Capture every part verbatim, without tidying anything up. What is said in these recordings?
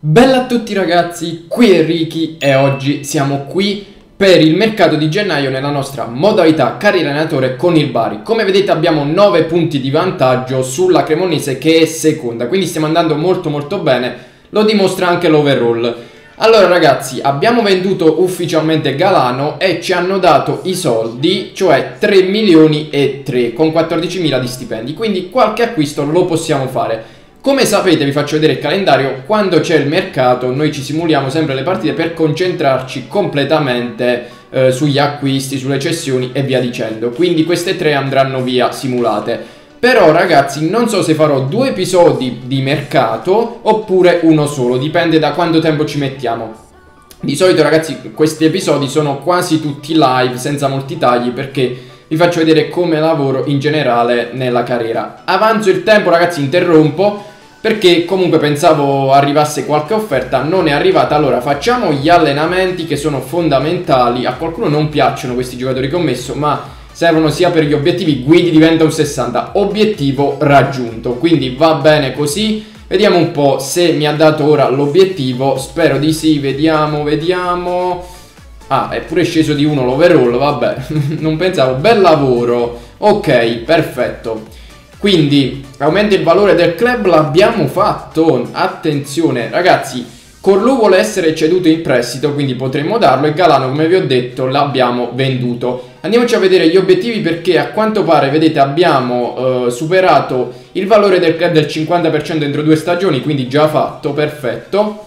Bella a tutti ragazzi, qui è Ricky e oggi siamo qui per il mercato di gennaio nella nostra modalità carriera allenatore con il Bari. Come vedete abbiamo nove punti di vantaggio sulla Cremonese che è seconda, quindi stiamo andando molto molto bene, lo dimostra anche l'overall. Allora ragazzi, abbiamo venduto ufficialmente Galano e ci hanno dato i soldi, cioè tre milioni e tre con quattordicimila di stipendi, quindi qualche acquisto lo possiamo fare. Come sapete, vi faccio vedere il calendario, quando c'è il mercato noi ci simuliamo sempre le partite per concentrarci completamente eh, sugli acquisti, sulle cessioni e via dicendo. Quindi queste tre andranno via simulate. Però ragazzi, non so se farò due episodi di mercato oppure uno solo, dipende da quanto tempo ci mettiamo. Di solito ragazzi questi episodi sono quasi tutti live, senza molti tagli, perché vi faccio vedere come lavoro in generale nella carriera. Avanzo il tempo ragazzi, interrompo, perché comunque pensavo arrivasse qualche offerta, non è arrivata. Allora facciamo gli allenamenti che sono fondamentali. A qualcuno non piacciono questi giocatori che ho messo, ma servono sia per gli obiettivi. Guidi diventa un sessanta, obiettivo raggiunto, quindi va bene così. Vediamo un po' se mi ha dato ora l'obiettivo, spero di sì. Vediamo, vediamo. Ah, è pure sceso di uno l'overall, vabbè, non pensavo. Bel lavoro, ok, perfetto. Quindi aumenta il valore del club, l'abbiamo fatto. Attenzione ragazzi, Corlu vuole essere ceduto in prestito, quindi potremmo darlo, e Galano, come vi ho detto, l'abbiamo venduto. Andiamoci a vedere gli obiettivi, perché a quanto pare, vedete, abbiamo eh, superato il valore del club del cinquanta per cento entro due stagioni, quindi già fatto, perfetto.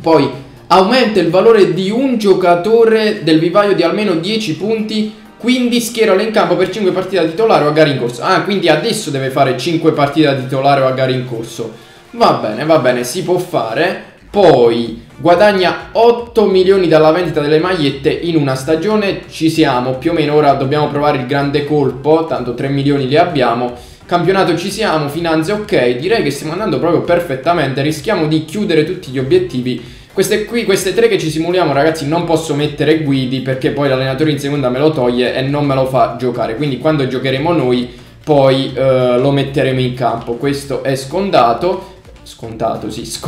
Poi aumenta il valore di un giocatore del vivaio di almeno dieci punti, quindi schieralo in campo per cinque partite da titolare o a gare in corso. Ah, quindi adesso deve fare cinque partite da titolare o a gare in corso. Va bene, va bene, si può fare. Poi guadagna otto milioni dalla vendita delle magliette in una stagione. Ci siamo, più o meno. Ora dobbiamo provare il grande colpo, tanto tre milioni li abbiamo. Campionato ci siamo, finanze ok. Direi che stiamo andando proprio perfettamente. Rischiamo di chiudere tutti gli obiettivi. Queste qui, queste tre che ci simuliamo ragazzi, non posso mettere Guidi perché poi l'allenatore in seconda me lo toglie e non me lo fa giocare. Quindi quando giocheremo noi poi eh, lo metteremo in campo. Questo è scontato. Scontato, sì, sc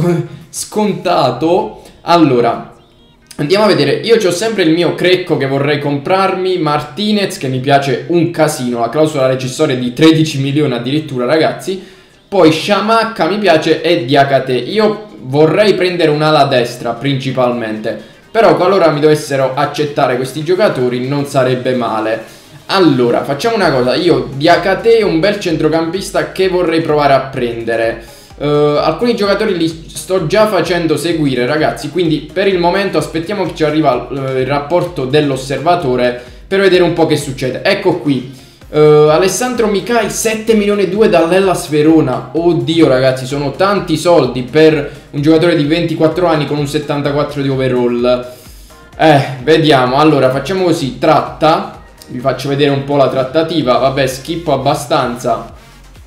scontato. Allora, andiamo a vedere. Io ho sempre il mio Crecco che vorrei comprarmi, Martinez che mi piace un casino, la clausola recessoria di tredici milioni addirittura ragazzi. Poi Shamacca mi piace e Diacate. Io vorrei prendere un'ala destra principalmente, però qualora mi dovessero accettare questi giocatori non sarebbe male. Allora facciamo una cosa, io Diacate è un bel centrocampista che vorrei provare a prendere. uh, Alcuni giocatori li sto già facendo seguire ragazzi, quindi per il momento aspettiamo che ci arriva uh, il rapporto dell'osservatore per vedere un po' che succede. Ecco qui. Uh, Alessandro Mikai, sette milioni e due dall'Hellas Verona. Oddio ragazzi, sono tanti soldi per un giocatore di ventiquattro anni con un settantaquattro di overall. Eh, vediamo. Allora facciamo così, tratta. Vi faccio vedere un po' la trattativa. Vabbè, schippo abbastanza.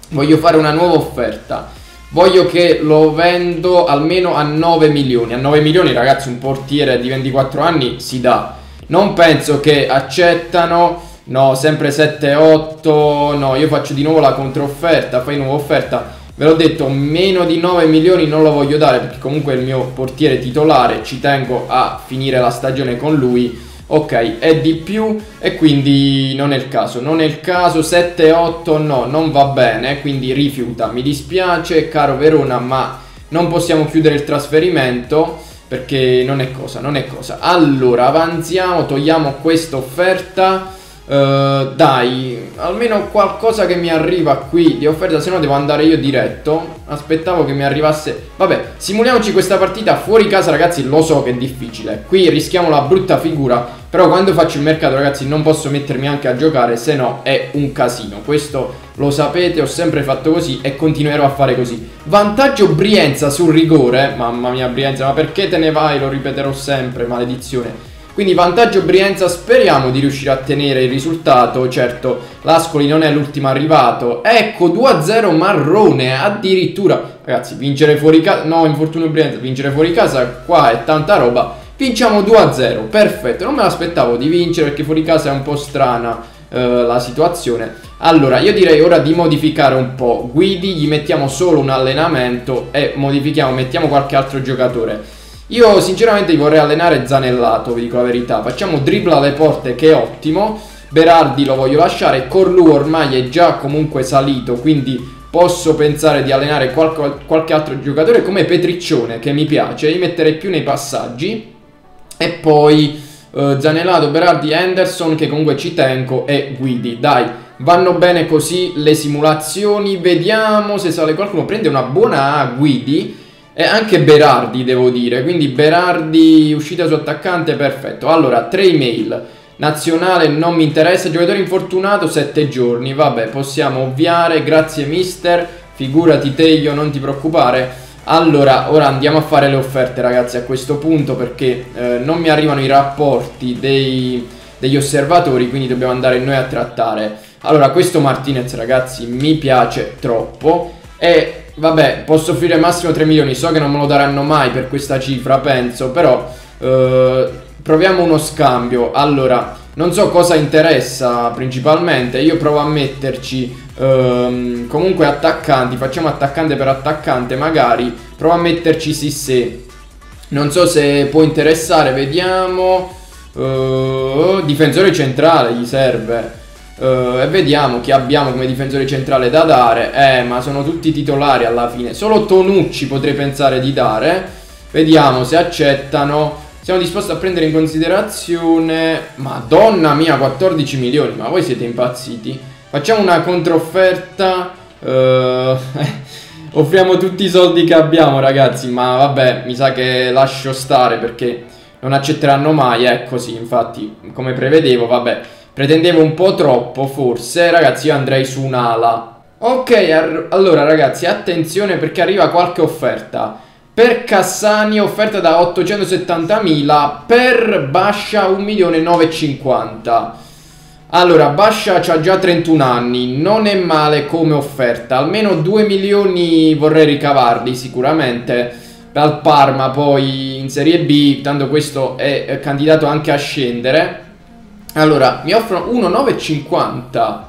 Voglio fare una nuova offerta, voglio che lo vendo almeno a nove milioni. A nove milioni ragazzi un portiere di ventiquattro anni si dà. Non penso che accettano. No, sempre sette otto. No, io faccio di nuovo la controfferta. Fai nuova offerta. Ve l'ho detto, meno di nove milioni non lo voglio dare, perché comunque è il mio portiere titolare, ci tengo a finire la stagione con lui. Ok, è di più e quindi non è il caso. Non è il caso. Sette otto no, non va bene, quindi rifiuta. Mi dispiace caro Verona, ma non possiamo chiudere il trasferimento perché non è cosa, non è cosa. Allora avanziamo, togliamo questa offerta. Uh, dai, almeno qualcosa che mi arriva qui di offerta, se no devo andare io diretto. Aspettavo che mi arrivasse. Vabbè, simuliamoci questa partita fuori casa ragazzi, lo so che è difficile. Qui rischiamo la brutta figura, però quando faccio il mercato ragazzi non posso mettermi anche a giocare, se no è un casino. Questo lo sapete, ho sempre fatto così e continuerò a fare così. Vantaggio Brianza sul rigore. Mamma mia Brianza, ma perché te ne vai? Lo ripeterò sempre, maledizione. Quindi vantaggio Brianza, speriamo di riuscire a tenere il risultato. Certo, l'Ascoli non è l'ultimo arrivato. Ecco, due a zero Marrone, addirittura. Ragazzi, vincere fuori casa, no, infortunio Brianza, vincere fuori casa, qua è tanta roba. Vinciamo due a zero, perfetto, non me l'aspettavo di vincere perché fuori casa è un po' strana eh, la situazione. Allora io direi ora di modificare un po' Guidi, gli mettiamo solo un allenamento e modifichiamo, mettiamo qualche altro giocatore. Io sinceramente vorrei allenare Zanellato, vi dico la verità. Facciamo dribbla alle porte che è ottimo. Berardi lo voglio lasciare, Corlu ormai è già comunque salito, quindi posso pensare di allenare qualche, qualche altro giocatore come Petriccione che mi piace, li metterei più nei passaggi. E poi eh, Zanellato, Berardi, Anderson che comunque ci tengo e Guidi. Dai, vanno bene così le simulazioni, vediamo se sale qualcuno. Prende una buona A Guidi e anche Berardi devo dire, quindi Berardi uscita su attaccante, perfetto. Allora tre email. Nazionale non mi interessa, giocatore infortunato sette giorni, vabbè possiamo ovviare, grazie mister, figurati te, io non ti preoccupare. Allora ora andiamo a fare le offerte ragazzi a questo punto perché eh, non mi arrivano i rapporti dei, degli osservatori, quindi dobbiamo andare noi a trattare. Allora questo Martinez ragazzi mi piace troppo e vabbè posso offrire massimo tre milioni, so che non me lo daranno mai per questa cifra penso, però... Eh, proviamo uno scambio. Allora non so cosa interessa principalmente, io provo a metterci ehm, comunque attaccanti, facciamo attaccante per attaccante magari, provo a metterci sì se non so se può interessare, vediamo eh, difensore centrale gli serve eh, e vediamo chi abbiamo come difensore centrale da dare, eh ma sono tutti titolari alla fine, solo Tonucci potrei pensare di dare, vediamo se accettano. Siamo disposti a prendere in considerazione... Madonna mia, quattordici milioni, ma voi siete impazziti. Facciamo una controfferta. Eh, offriamo tutti i soldi che abbiamo, ragazzi. Ma vabbè, mi sa che lascio stare perché non accetteranno mai. È così, infatti, come prevedevo, vabbè. Pretendevo un po' troppo, forse. Ragazzi, io andrei su un'ala. Ok, allora, ragazzi, attenzione perché arriva qualche offerta. Per Cassani offerta da ottocentosettantamila, per Bascia un milione novecentocinquanta. Allora Bascia ha già trentuno anni, non è male come offerta, almeno due milioni vorrei ricavarli sicuramente. Dal Parma poi in Serie B, tanto questo è candidato anche a scendere. Allora mi offrono uno milione novecentocinquanta.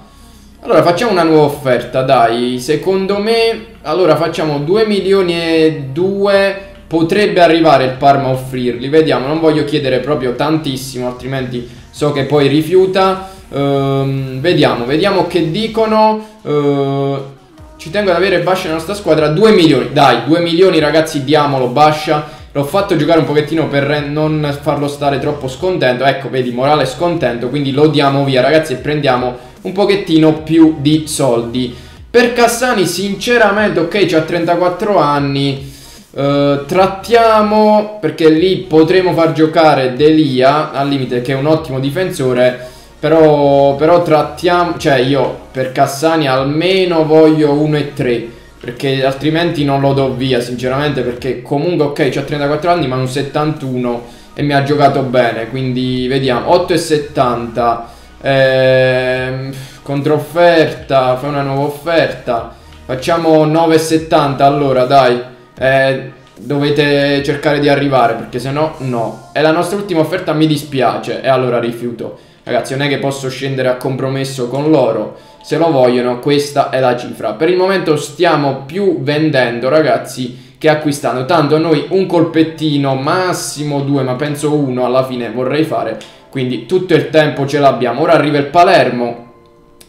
Allora facciamo una nuova offerta, dai, secondo me, allora facciamo due milioni e due, potrebbe arrivare il Parma a offrirli, vediamo, non voglio chiedere proprio tantissimo, altrimenti so che poi rifiuta, ehm, vediamo, vediamo che dicono, ehm, ci tengo ad avere Bascia nella nostra squadra, due milioni, dai, due milioni ragazzi, diamolo Bascia, l'ho fatto giocare un pochettino per non farlo stare troppo scontento, ecco, vedi, morale scontento, quindi lo diamo via ragazzi e prendiamo... un pochettino più di soldi. Per Cassani sinceramente ok, c'ha trentaquattro anni, eh, trattiamo perché lì potremo far giocare Delia al limite che è un ottimo difensore, però, però trattiamo, cioè io per Cassani almeno voglio uno e tre perché altrimenti non lo do via sinceramente, perché comunque ok c'ha trentaquattro anni ma un settantuno e mi ha giocato bene, quindi vediamo otto e settanta. Eh, controfferta, fai una nuova offerta, facciamo nove e settanta allora dai, eh, dovete cercare di arrivare perché se no no, è la nostra ultima offerta, mi dispiace e allora rifiuto ragazzi, non è che posso scendere a compromesso con loro, se lo vogliono questa è la cifra, per il momento stiamo più vendendo ragazzi che acquistando, tanto noi un colpettino massimo due ma penso uno alla fine vorrei fare, quindi tutto il tempo ce l'abbiamo. Ora arriva il Palermo,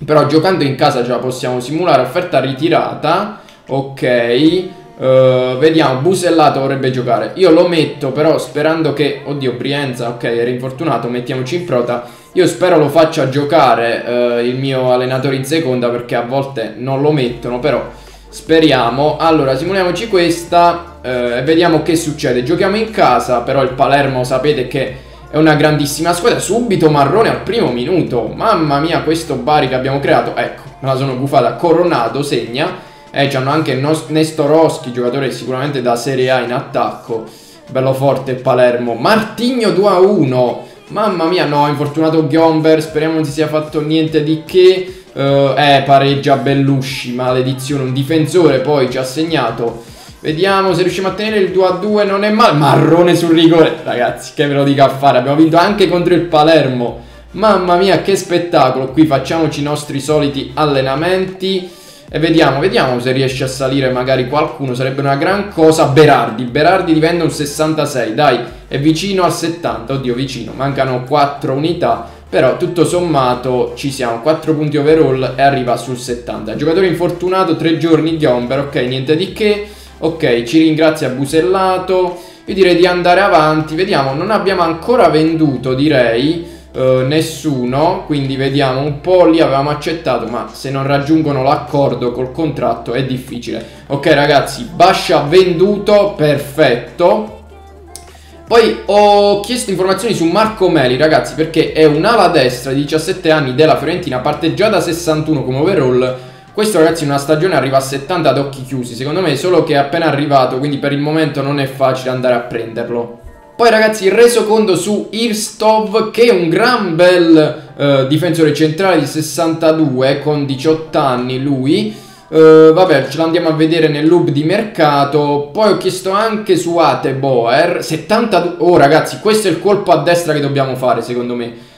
però giocando in casa ce la possiamo simulare. Offerta ritirata, ok, uh, vediamo, Busellato vorrebbe giocare, io lo metto però sperando che, oddio Brianza, ok era infortunato, mettiamoci in prota, io spero lo faccia giocare uh, il mio allenatore in seconda perché a volte non lo mettono, però speriamo. Allora simuliamoci questa e uh, vediamo che succede, giochiamo in casa, però il Palermo sapete che è una grandissima squadra, subito marrone al primo minuto, mamma mia questo Bari che abbiamo creato, ecco, me la sono buffata, Coronato segna, e eh, c'hanno anche Nestorowski, giocatore sicuramente da Serie A in attacco, bello forte Palermo, Martigno due a uno, mamma mia no, infortunato Gomber, speriamo non si sia fatto niente di che, eh pareggia Bellusci, maledizione, un difensore poi ci ha segnato, Vediamo se riusciamo a tenere il due a due, non è male. Marrone sul rigore, ragazzi, che ve lo dico a fare. Abbiamo vinto anche contro il Palermo. Mamma mia, che spettacolo. Qui facciamoci i nostri soliti allenamenti. E vediamo, vediamo se riesce a salire magari qualcuno. Sarebbe una gran cosa. Berardi, Berardi diventa un sessantasei, dai. È vicino al settanta, oddio vicino. Mancano quattro unità. Però tutto sommato ci siamo. quattro punti overall e arriva sul settanta. Giocatore infortunato, tre giorni, Gomber. Ok, niente di che. Ok, ci ringrazia Busellato. Io direi di andare avanti. Vediamo, non abbiamo ancora venduto, direi, eh, nessuno. Quindi vediamo un po', lì avevamo accettato, ma se non raggiungono l'accordo col contratto è difficile. Ok ragazzi, Bascia venduto, perfetto. Poi ho chiesto informazioni su Marco Meli, ragazzi, perché è un'ala destra di diciassette anni della Fiorentina, parte già da sessantuno come overall. Questo ragazzi in una stagione arriva a settanta ad occhi chiusi, secondo me, solo che è appena arrivato, quindi per il momento non è facile andare a prenderlo. Poi ragazzi il resoconto su Irstov, che è un gran bel eh, difensore centrale di sessantadue con diciotto anni lui. eh, Vabbè, ce l'andiamo a vedere nell'hub di mercato. Poi ho chiesto anche su Ateboer, settantadue. Oh ragazzi, questo è il colpo a destra che dobbiamo fare, secondo me.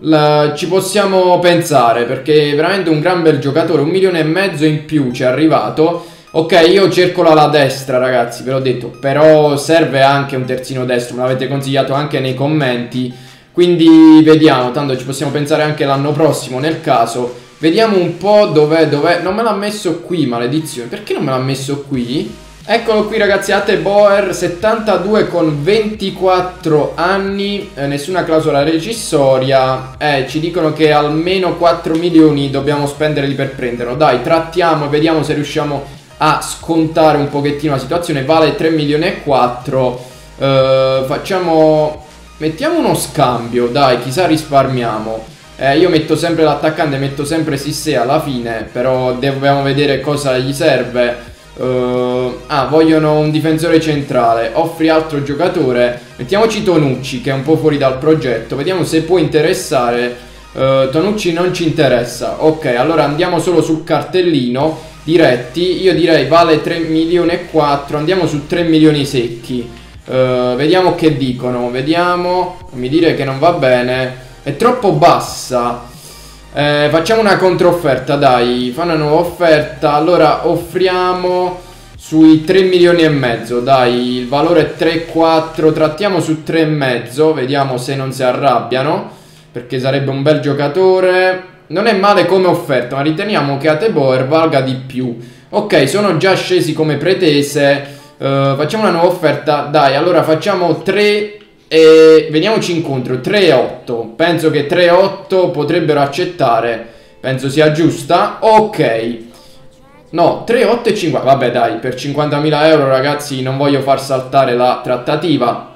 La, ci possiamo pensare, perché è veramente un gran bel giocatore. Un milione e mezzo in più ci è arrivato. Ok, io cerco l'ala destra, ragazzi, ve l'ho detto. Però serve anche un terzino destro, me l'avete consigliato anche nei commenti. Quindi vediamo, tanto ci possiamo pensare anche l'anno prossimo nel caso. Vediamo un po' dov'è, dov'è. Non me l'ha messo qui, maledizione. Perché non me l'ha messo qui? Eccolo qui ragazzi, Ateboer, settantadue con ventiquattro anni, eh, nessuna clausola recissoria. Eh, ci dicono che almeno quattro milioni dobbiamo spenderli per prenderlo. Dai, trattiamo e vediamo se riusciamo a scontare un pochettino la situazione. Vale tre milioni e quattro. eh, Facciamo... mettiamo uno scambio, dai, chissà risparmiamo. eh, Io metto sempre l'attaccante, metto sempre Sissé alla fine, però dobbiamo vedere cosa gli serve. Uh, ah, vogliono un difensore centrale. Offri altro giocatore. Mettiamoci Tonucci, che è un po' fuori dal progetto. Vediamo se può interessare. uh, Tonucci non ci interessa. Ok, allora andiamo solo sul cartellino diretti. Io direi vale tre milioni e quattro. Andiamo su tre milioni secchi. uh, Vediamo che dicono. Vediamo, non mi dire che non va bene. È troppo bassa. Eh, facciamo una controfferta, dai, fa una nuova offerta. Allora offriamo sui tre milioni e mezzo, dai, il valore è tre quattro, trattiamo su tre e mezzo, vediamo se non si arrabbiano, perché sarebbe un bel giocatore. Non è male come offerta, ma riteniamo che Ateboer valga di più. Ok, sono già scesi come pretese. eh, Facciamo una nuova offerta, dai, allora facciamo tre e veniamoci incontro, tre otto. Penso che tre otto potrebbero accettare, penso sia giusta. Ok, no, tre otto e cinquanta. Vabbè dai, per cinquantamila euro ragazzi non voglio far saltare la trattativa.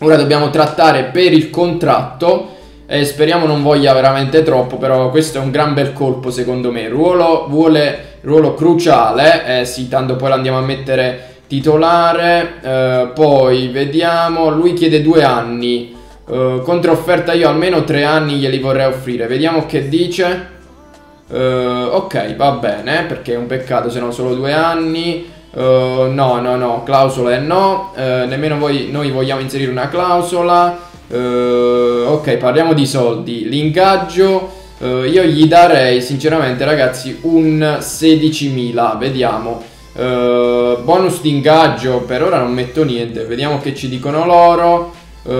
Ora dobbiamo trattare per il contratto e speriamo non voglia veramente troppo. Però questo è un gran bel colpo secondo me. Ruolo, vuole, ruolo cruciale. Eh sì, tanto poi lo andiamo a mettere titolare. eh, Poi vediamo. Lui chiede due anni. eh, Controfferta, io almeno tre anni glieli vorrei offrire. Vediamo che dice. eh, Ok, va bene, perché è un peccato se no solo due anni. eh, No, no, no, clausole no. eh, Nemmeno voi, noi vogliamo inserire una clausola. eh, Ok, parliamo di soldi. L'ingaggio, eh, io gli darei sinceramente ragazzi un sedicimila. Vediamo. Uh, bonus di ingaggio per ora non metto niente. Vediamo che ci dicono loro. Uh,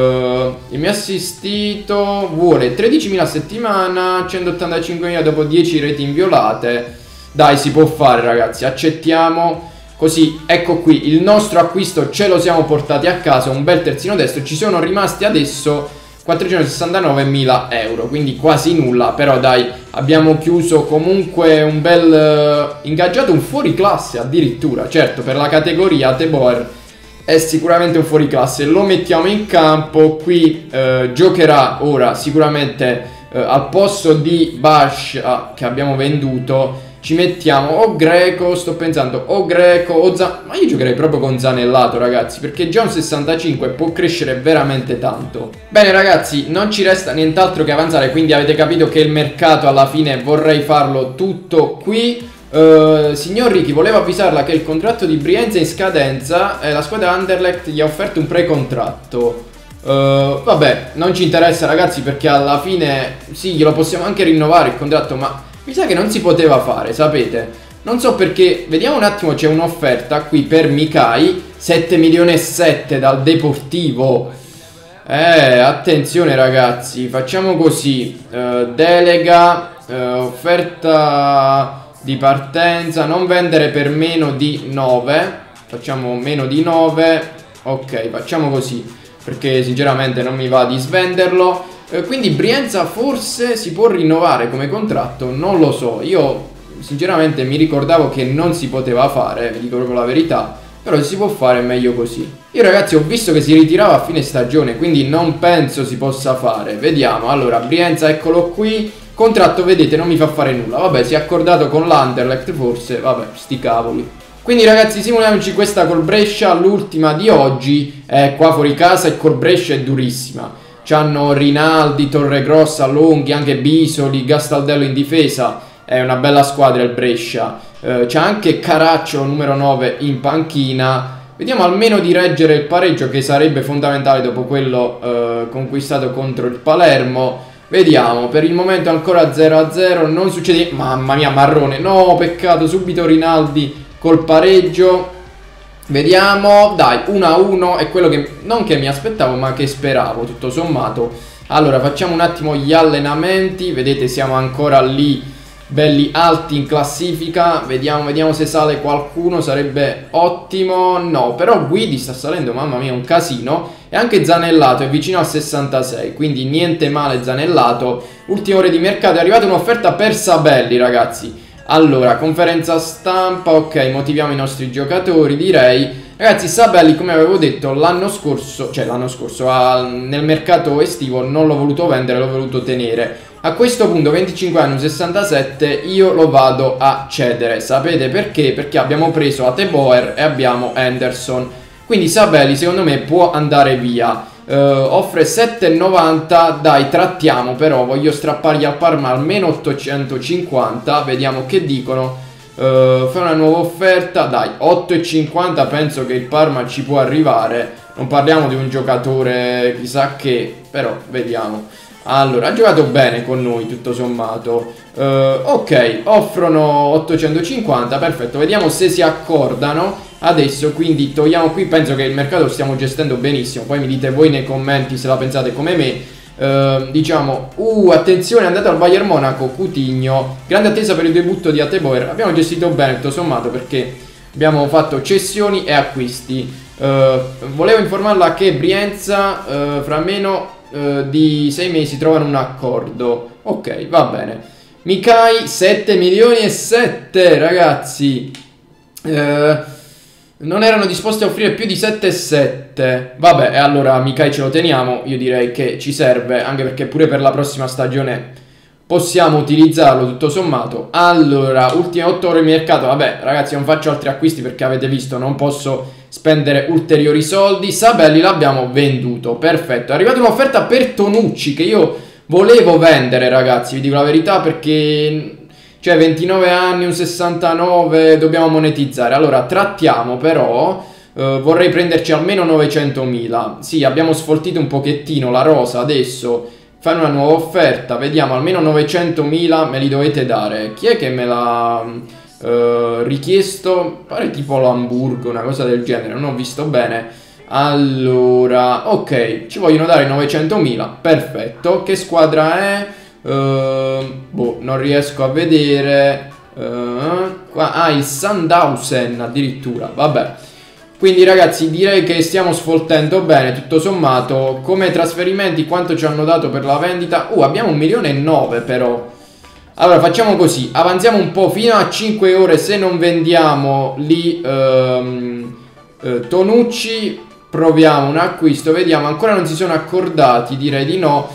il mio assistito vuole tredicimila a settimana, centottantacinquemila dopo dieci reti inviolate. Dai, si può fare ragazzi, accettiamo. Così, ecco qui, il nostro acquisto ce lo siamo portati a casa. Un bel terzino destro. Ci sono rimasti adesso quattrocentosessantanovemila euro, quindi quasi nulla. Però dai, abbiamo chiuso comunque un bel uh, ingaggiato, un fuoriclasse addirittura. Certo, per la categoria Ateboer è sicuramente un fuoriclasse. Lo mettiamo in campo. Qui uh, giocherà ora sicuramente uh, al posto di Bascia, che abbiamo venduto. Ci mettiamo o Greco, sto pensando o Greco o Zan... Ma io giocherei proprio con Zanellato ragazzi, perché già un sessantacinque può crescere veramente tanto. Bene ragazzi, non ci resta nient'altro che avanzare, quindi avete capito che il mercato alla fine vorrei farlo tutto qui. Uh, signor Ricky, volevo avvisarla che il contratto di Brianza è in scadenza e la squadra Anderlecht gli ha offerto un precontratto. uh, Vabbè, non ci interessa ragazzi, perché alla fine sì, glielo possiamo anche rinnovare il contratto, ma mi sa che non si poteva fare, sapete? Non so perché. Vediamo un attimo, c'è un'offerta qui per Mikai, sette milioni e sette dal Deportivo. Eh, attenzione ragazzi, facciamo così. uh, Delega, uh, offerta di partenza, non vendere per meno di nove. Facciamo meno di nove. Ok, facciamo così, perché sinceramente non mi va di svenderlo. eh, Quindi Brianza forse si può rinnovare come contratto, non lo so. Io sinceramente mi ricordavo che non si poteva fare, vi dico proprio la verità, però si può fare meglio così. Io ragazzi ho visto che si ritirava a fine stagione, quindi non penso si possa fare. Vediamo, allora Brianza, eccolo qui. Contratto, vedete, non mi fa fare nulla. Vabbè, si è accordato con l'Anderlecht forse. Vabbè, sti cavoli. Quindi ragazzi, simuliamoci questa col Brescia, l'ultima di oggi. È qua fuori casa e col Brescia è durissima. C'hanno Rinaldi, Torregrossa, Longhi, anche Bisoli, Gastaldello in difesa. È una bella squadra il Brescia. eh, C'è anche Caraccio, numero nove, in panchina. Vediamo almeno di reggere il pareggio, che sarebbe fondamentale dopo quello eh, conquistato contro il Palermo. Vediamo, per il momento ancora zero a zero, non succede... Mamma mia, Marrone, no, peccato, subito Rinaldi col pareggio. Vediamo, dai, uno a uno, è quello che... non che mi aspettavo, ma che speravo, tutto sommato. Allora, facciamo un attimo gli allenamenti, vedete, siamo ancora lì, belli alti in classifica. Vediamo, vediamo se sale qualcuno, sarebbe ottimo. No, però Guidi sta salendo, mamma mia, un casino. E anche Zanellato è vicino al sessantasei, quindi niente male Zanellato. Ultime ore di mercato, è arrivata un'offerta per Sabelli ragazzi. Allora, conferenza stampa, ok, motiviamo i nostri giocatori direi. Ragazzi, Sabelli, come avevo detto, l'anno scorso, cioè l'anno scorso, ah, nel mercato estivo non l'ho voluto vendere, l'ho voluto tenere. A questo punto, venticinque anni, sessantasette, io lo vado a cedere. Sapete perché? Perché abbiamo preso Ateboer e abbiamo Anderson. Quindi Sabelli, secondo me, può andare via. Eh, offre sette e novanta, dai, trattiamo però, voglio strappargli al Parma almeno ottocentocinquanta, vediamo che dicono. Eh, fa una nuova offerta, dai, otto e cinquanta, penso che il Parma ci può arrivare. Non parliamo di un giocatore chissà che, però vediamo. Allora, ha giocato bene con noi tutto sommato. uh, Ok, offrono ottocentocinquanta, perfetto, vediamo se si accordano adesso. Quindi togliamo qui, penso che il mercato lo stiamo gestendo benissimo. Poi mi dite voi nei commenti se la pensate come me. uh, Diciamo, uh, attenzione, è andato al Bayern Monaco Coutinho. Grande attesa per il debutto di Ateboer. Abbiamo gestito bene tutto sommato, perché abbiamo fatto cessioni e acquisti. uh, Volevo informarla che Brianza uh, fra meno di sei mesi trovano un accordo. Ok, va bene. Mikai sette milioni e sette ragazzi. eh, Non erano disposti a offrire più di sette e sette. Vabbè, e allora Mikai ce lo teniamo. Io direi che ci serve, anche perché pure per la prossima stagione possiamo utilizzarlo tutto sommato. Allora, ultime otto ore di mercato. Vabbè ragazzi, non faccio altri acquisti perché avete visto, non posso spendere ulteriori soldi. Sabelli l'abbiamo venduto, perfetto. È arrivata un'offerta per Tonucci che io volevo vendere ragazzi, vi dico la verità, perché cioè ventinove anni, un sessantanove, dobbiamo monetizzare. Allora trattiamo però, eh, vorrei prenderci almeno novecentomila. Sì, abbiamo sfoltito un pochettino la rosa, adesso fanno una nuova offerta. Vediamo, almeno novecentomila me li dovete dare. Chi è che me l'ha... Uh, richiesto, pare tipo l'Hamburgo, una cosa del genere, non ho visto bene. Allora, ok, ci vogliono dare novecentomila, perfetto. Che squadra è? Uh, boh, non riesco a vedere. uh, qua, Ah, il Sandhausen addirittura, vabbè. Quindi ragazzi, direi che stiamo sfoltendo bene tutto sommato. Come trasferimenti, quanto ci hanno dato per la vendita? Uh, abbiamo un milione e nove però. Allora facciamo così, avanziamo un po' fino a cinque ore. Se non vendiamo lì ehm, eh, Tonucci, proviamo un acquisto. Vediamo, ancora non si sono accordati, direi di no.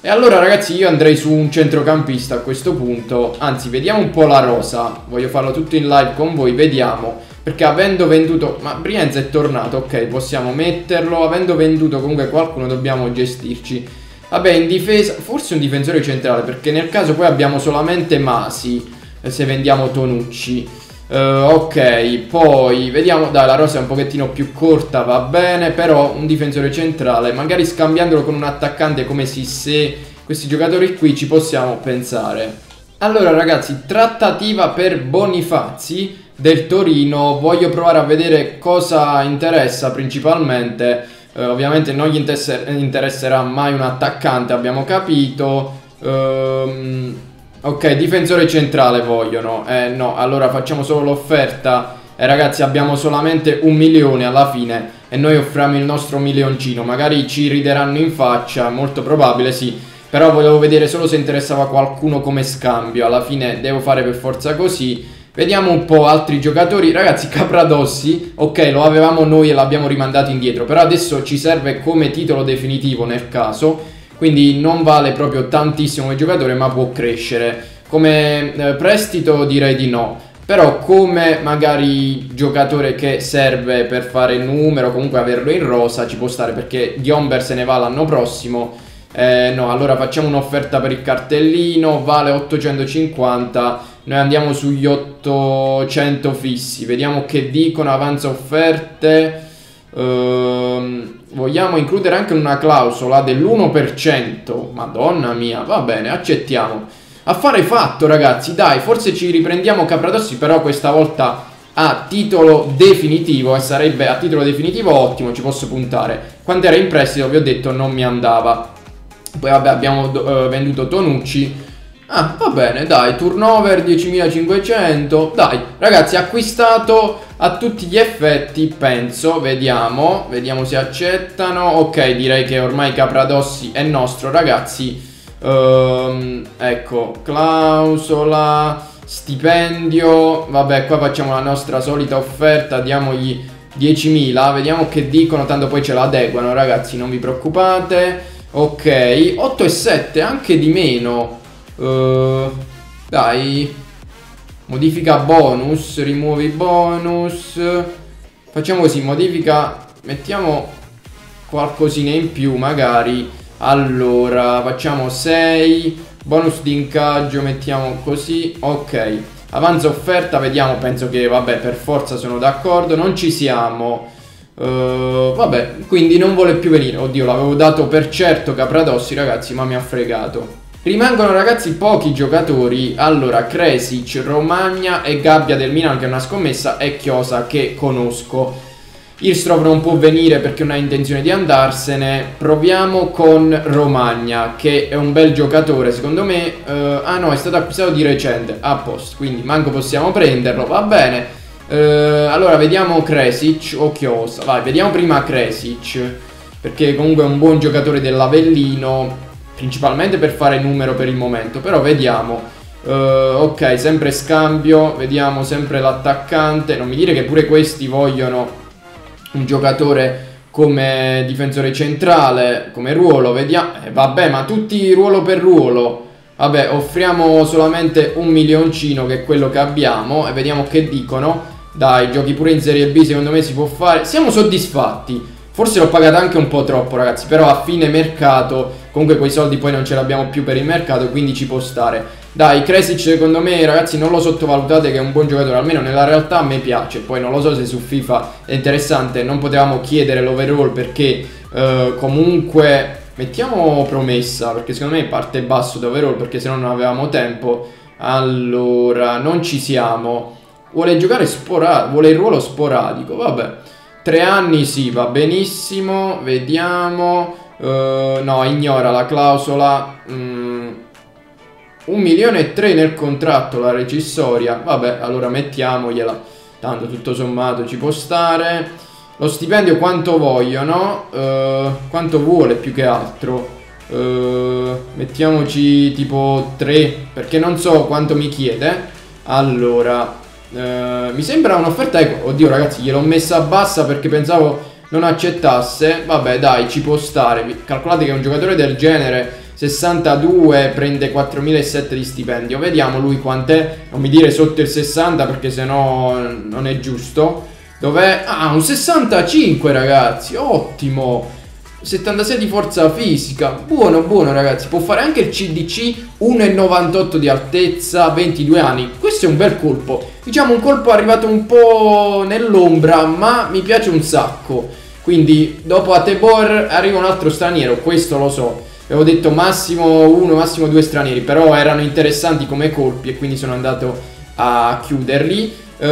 E allora ragazzi io andrei su un centrocampista a questo punto. Anzi, vediamo un po' la rosa, voglio farlo tutto in live con voi. Vediamo, perché avendo venduto... ma Brianza è tornato, ok, possiamo metterlo. Avendo venduto comunque qualcuno dobbiamo gestirci. Vabbè, in difesa, forse un difensore centrale, perché nel caso poi abbiamo solamente Masi. se vendiamo Tonucci. uh, Ok, poi vediamo, dai, la rosa è un pochettino più corta, va bene, però un difensore centrale, magari scambiandolo con un attaccante come Sissé, questi giocatori qui ci possiamo pensare. Allora ragazzi, trattativa per Bonifazi del Torino, voglio provare a vedere cosa interessa principalmente. eh, Ovviamente non gli interesserà mai un attaccante, abbiamo capito. ehm, Ok, difensore centrale vogliono. Eh no, allora facciamo solo l'offerta. E eh, ragazzi, abbiamo solamente un milione alla fine e noi offriamo il nostro milioncino. Magari ci rideranno in faccia, molto probabile sì. Però volevo vedere solo se interessava qualcuno come scambio. Alla fine devo fare per forza così. Vediamo un po' altri giocatori. Ragazzi, Capradossi, ok, lo avevamo noi e l'abbiamo rimandato indietro, però adesso ci serve come titolo definitivo nel caso, quindi non vale proprio tantissimo come giocatore, ma può crescere. Come eh, prestito direi di no, però come magari giocatore che serve per fare numero, comunque averlo in rosa, ci può stare, perché Gomber se ne va l'anno prossimo. Eh, no, allora facciamo un'offerta per il cartellino, vale ottocentocinquanta. Noi andiamo sugli ottocento fissi. Vediamo che dicono, avanza offerte. ehm, Vogliamo includere anche una clausola dell'uno per cento. Madonna mia, va bene, accettiamo. Affare fatto ragazzi, dai, forse ci riprendiamo Capradossi, però questa volta a titolo definitivo. E sarebbe a titolo definitivo ottimo, ci posso puntare. Quando era in prestito vi ho detto non mi andava. Poi vabbè, abbiamo eh, venduto Tonucci. Ah, va bene, dai, turnover diecimilacinquecento. Dai, ragazzi, acquistato a tutti gli effetti, penso. Vediamo, vediamo se accettano. Ok, direi che ormai Capradossi è nostro, ragazzi. ehm, Ecco, clausola, stipendio. Vabbè, qua facciamo la nostra solita offerta, diamogli diecimila. Vediamo che dicono, tanto poi ce la adeguano, ragazzi, non vi preoccupate. Ok, otto e sette, anche di meno. Uh, dai, modifica bonus, rimuovi bonus. Facciamo così, modifica, mettiamo qualcosina in più magari. Allora, facciamo sei, bonus di ingaggio, mettiamo così, ok. Avanza offerta, vediamo, penso che vabbè, per forza sono d'accordo, non ci siamo. Uh, vabbè, quindi non vuole più venire. Oddio, l'avevo dato per certo Capradossi, ragazzi, ma mi ha fregato. Rimangono ragazzi pochi giocatori. Allora, Kresic, Romagna e Gabbia del Milan, che è una scommessa, e Chiosa, che conosco. Irstrov non può venire perché non ha intenzione di andarsene. Proviamo con Romagna, che è un bel giocatore secondo me. uh, Ah no, è stato acquistato di recente, a posto, quindi manco possiamo prenderlo, va bene. Uh, allora vediamo Kresic o Chiosa. Vai, vediamo prima Kresic, perché comunque è un buon giocatore dell'Avellino, principalmente per fare numero per il momento, però vediamo. uh, Ok, sempre scambio, vediamo sempre l'attaccante. Non mi dire che pure questi vogliono un giocatore come difensore centrale, come ruolo, vediamo. eh, Vabbè, ma tutti ruolo per ruolo. Vabbè, offriamo solamente un milioncino, che è quello che abbiamo, e vediamo che dicono. Dai, giochi pure in Serie B, secondo me si può fare. Siamo soddisfatti. Forse l'ho pagato anche un po' troppo, ragazzi, però a fine mercato comunque quei soldi poi non ce l'abbiamo più per il mercato, quindi ci può stare. Dai, Kresic secondo me, ragazzi, non lo sottovalutate, che è un buon giocatore, almeno nella realtà a me piace. Poi non lo so se su FIFA è interessante, non potevamo chiedere l'overall perché eh, comunque... Mettiamo promessa, perché secondo me parte basso da overall, perché se no non avevamo tempo. Allora, non ci siamo. Vuole giocare sporadico, vuole il ruolo sporadico, vabbè. Tre anni sì, va benissimo. Vediamo. uh, No, ignora la clausola. mm. Un milione e tre nel contratto, la recissoria. Vabbè, allora mettiamogliela, tanto tutto sommato ci può stare. Lo stipendio quanto vogliono, eh, quanto vuole più che altro. eh, Mettiamoci tipo tre, perché non so quanto mi chiede. Allora, eh, mi sembra un'offerta. Oddio ragazzi, gliel'ho messa a bassa perché pensavo non accettasse. Vabbè dai, ci può stare. Calcolate che un giocatore del genere sessantadue prende quattromilasettecento di stipendio. Vediamo lui quant'è. Non mi dire sotto il sessanta, perché sennò non è giusto. Dov'è? Ah, un sessantacinque ragazzi, ottimo. settantasei di forza fisica. Buono, buono ragazzi. Può fare anche il C D C, uno e novantotto di altezza, ventidue anni. Questo è un bel colpo. Diciamo un colpo arrivato un po' nell'ombra, ma mi piace un sacco. Quindi dopo Ateboer arriva un altro straniero, questo lo so. Avevo detto massimo uno, massimo due stranieri, però erano interessanti come colpi e quindi sono andato a chiuderli. uh,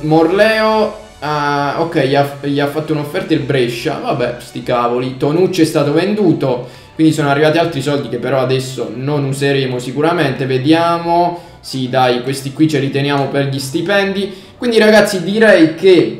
Morleo, uh, ok, gli ha, gli ha fatto un'offerta il Brescia, vabbè sti cavoli. Tonucci è stato venduto, quindi sono arrivati altri soldi che però adesso non useremo sicuramente. Vediamo, sì dai, questi qui ce li teniamo per gli stipendi. Quindi ragazzi direi che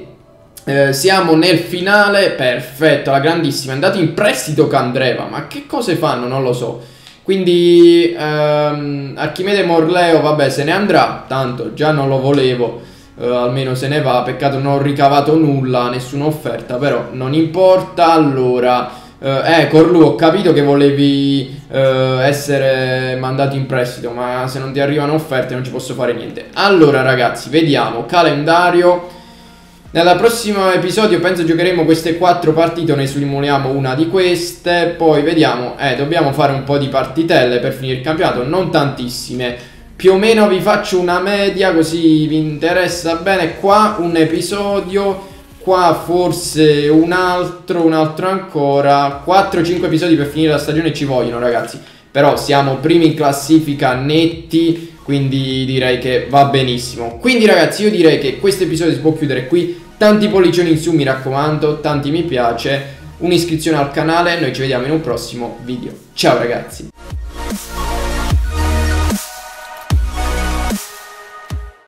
Eh, siamo nel finale, perfetto, la grandissima, è andato in prestito Candreva, ma che cose fanno non lo so. Quindi ehm, Archimede Morleo, vabbè, se ne andrà, tanto già non lo volevo, eh, almeno se ne va. Peccato non ho ricavato nulla, nessuna offerta, però non importa. Allora, eh, eh Corlu, ho capito che volevi eh, essere mandato in prestito, ma se non ti arrivano offerte non ci posso fare niente. Allora ragazzi, vediamo, calendario. Nel prossimo episodio penso giocheremo queste quattro partite, ne simuliamo una di queste, poi vediamo, eh, dobbiamo fare un po' di partitelle per finire il campionato, non tantissime, più o meno vi faccio una media così vi interessa bene. Qua un episodio, qua forse un altro, un altro ancora, quattro cinque episodi per finire la stagione ci vogliono ragazzi, però siamo primi in classifica netti. Quindi direi che va benissimo. Quindi ragazzi io direi che questo episodio si può chiudere qui. Tanti pollicioni in su mi raccomando, tanti mi piace, un'iscrizione al canale. Noi ci vediamo in un prossimo video. Ciao ragazzi.